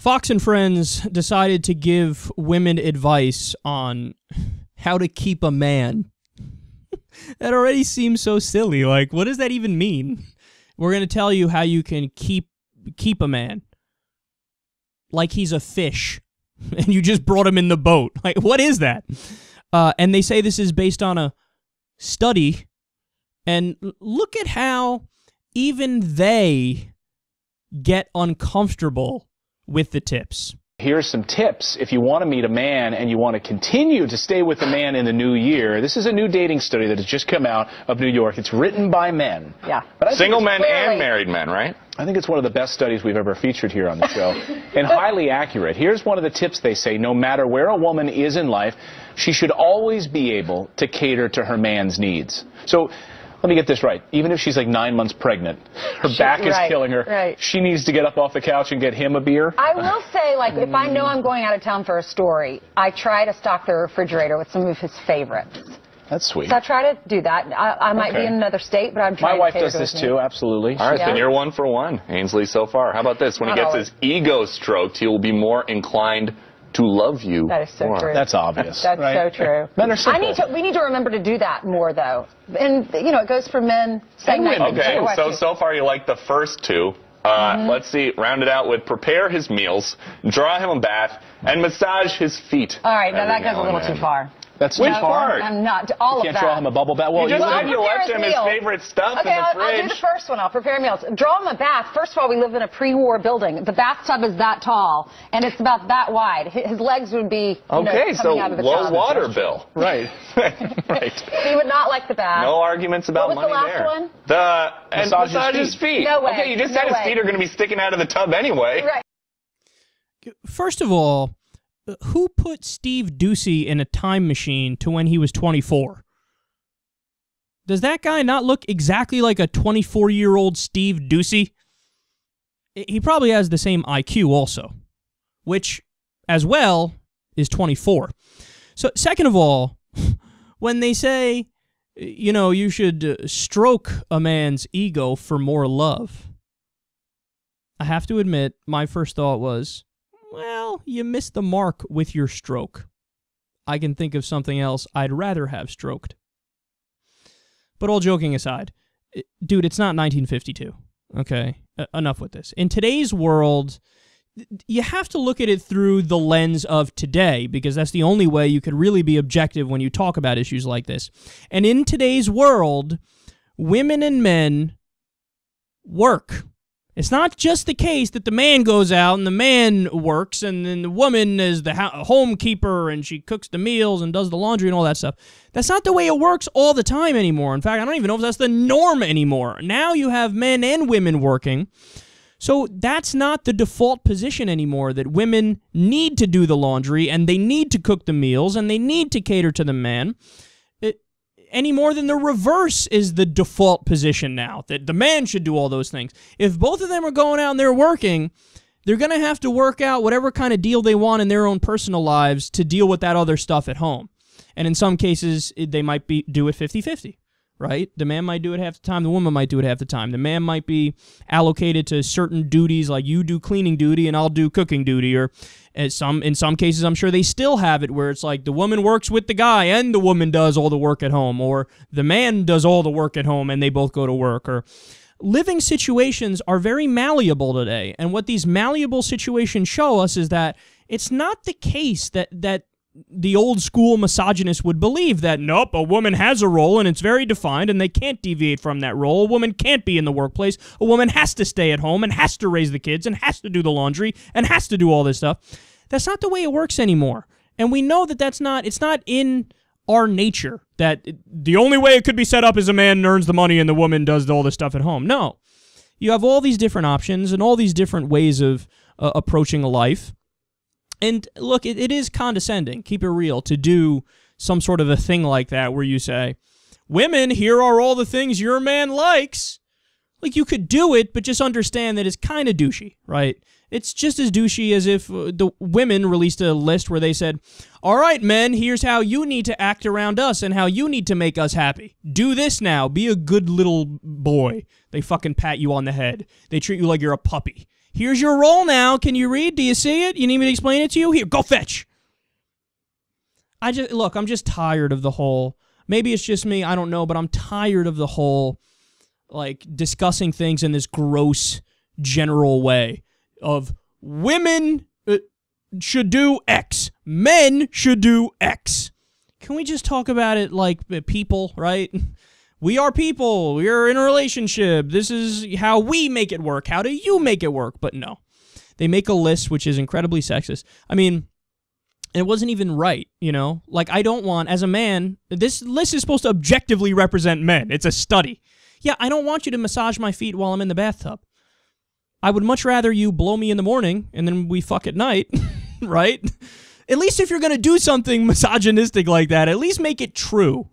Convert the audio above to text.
Fox and Friends decided to give women advice on how to keep a man. That already seems so silly. Like, what does that even mean? We're going to tell you how you can keep a man. Like he's a fish, and you just brought him in the boat. Like, what is that? And they say this is based on a study, and look at how even they get uncomfortable with the tips. Here's some tips if you want to meet a man and you want to continue to stay with a man in the new year. This is a new dating study that has just come out of New York. It's written by men. Yeah. But single men and married men, right? I think it's one of the best studies we've ever featured here on the show and highly accurate. Here's one of the tips they say: no matter where a woman is in life, she should always be able to cater to her man's needs. So let me get this right. Even if she's like 9 months pregnant, her back is killing her. Right. She needs to get up off the couch and get him a beer. I will say, like, if I know I'm going out of town for a story, I try to stock the refrigerator with some of his favorites. That's sweet. So I try to do that. I might be in another state, but I'm trying to My wife does this too, absolutely. All right, then you're one for one, Ainsley, so far. How about this? When he gets his ego stroked, he will be more inclined to love you. That is so true. That's obvious. That's so true. Men are simple. We need to remember to do that more, though. And, you know, it goes for men and women. Okay, so far you like the first two. Let's see, round it out with prepare his meals, draw him a bath, and massage his feet. All right, now that goes a little too far. That's too far. I'm not all of that. You can't draw him a bubble bath. Well, you left him his favorite stuff in the fridge. Okay, I'll do the first one. I'll prepare meals. Draw him a bath. First of all, we live in a pre-war building. The bathtub is that tall, and it's about that wide. His legs would be coming out of the tub. Okay, so low water bill. Right. Right. He would not like the bath. No arguments about money there. What was the last one? Massage his feet. No way. Okay, you just said his feet are going to be sticking out of the tub anyway. Right. First of all, who put Steve Doocy in a time machine to when he was 24? Does that guy not look exactly like a 24-year-old Steve Doocy? He probably has the same IQ also, which, as well, is 24. So, second of all, when they say, you know, you should stroke a man's ego for more love, I have to admit, my first thought was, well, you missed the mark with your stroke. I can think of something else I'd rather have stroked. But all joking aside, dude, it's not 1952, okay? Enough with this. In today's world, you have to look at it through the lens of today, because that's the only way you could really be objective when you talk about issues like this. And in today's world, women and men work. It's not just the case that the man goes out and the man works and then the woman is the homekeeper and she cooks the meals and does the laundry and all that stuff. That's not the way it works all the time anymore. In fact, I don't even know if that's the norm anymore. Now you have men and women working. So that's not the default position anymore, that women need to do the laundry and they need to cook the meals and they need to cater to the man. Any more than the reverse is the default position now, that the man should do all those things. If both of them are going out and they're working, they're going to have to work out whatever kind of deal they want in their own personal lives to deal with that other stuff at home. And in some cases, they might do it 50-50, right? The man might do it half the time, the woman might do it half the time. The man might be allocated to certain duties, like you do cleaning duty and I'll do cooking duty, or in some cases, I'm sure they still have it where it's like the woman works with the guy and the woman does all the work at home, or the man does all the work at home and they both go to work. Or living situations are very malleable today, and what these malleable situations show us is that it's not the case that the old school misogynist would believe that, nope, a woman has a role and it's very defined and they can't deviate from that role. A woman can't be in the workplace. A woman has to stay at home and has to raise the kids and has to do the laundry and has to do all this stuff. That's not the way it works anymore. And we know that it's not in our nature that the only way it could be set up is a man earns the money and the woman does all this stuff at home. No. You have all these different options and all these different ways of approaching a life. And look, it is condescending, keep it real, to do some sort of a thing like that where you say, women, here are all the things your man likes. Like, you could do it, but just understand that it's kind of douchey, right? It's just as douchey as if the women released a list where they said, all right, men, here's how you need to act around us and how you need to make us happy. Do this now. Be a good little boy. They fucking pat you on the head. They treat you like you're a puppy. Here's your role now. Can you read? Do you see it? You need me to explain it to you? Here, go fetch. I just, look, I'm just tired of the whole, maybe it's just me, I don't know, but I'm tired of the whole, like, discussing things in this gross, general way of women should do X, men should do X. Can we just talk about it like people, right? We are people, we're in a relationship, this is how we make it work, how do you make it work? But no. They make a list which is incredibly sexist. I mean, it wasn't even right, you know? Like, I don't want, as a man, this list is supposed to objectively represent men. It's a study. Yeah, I don't want you to massage my feet while I'm in the bathtub. I would much rather you blow me in the morning, and then we fuck at night, right? At least if you're gonna do something misogynistic like that, at least make it true.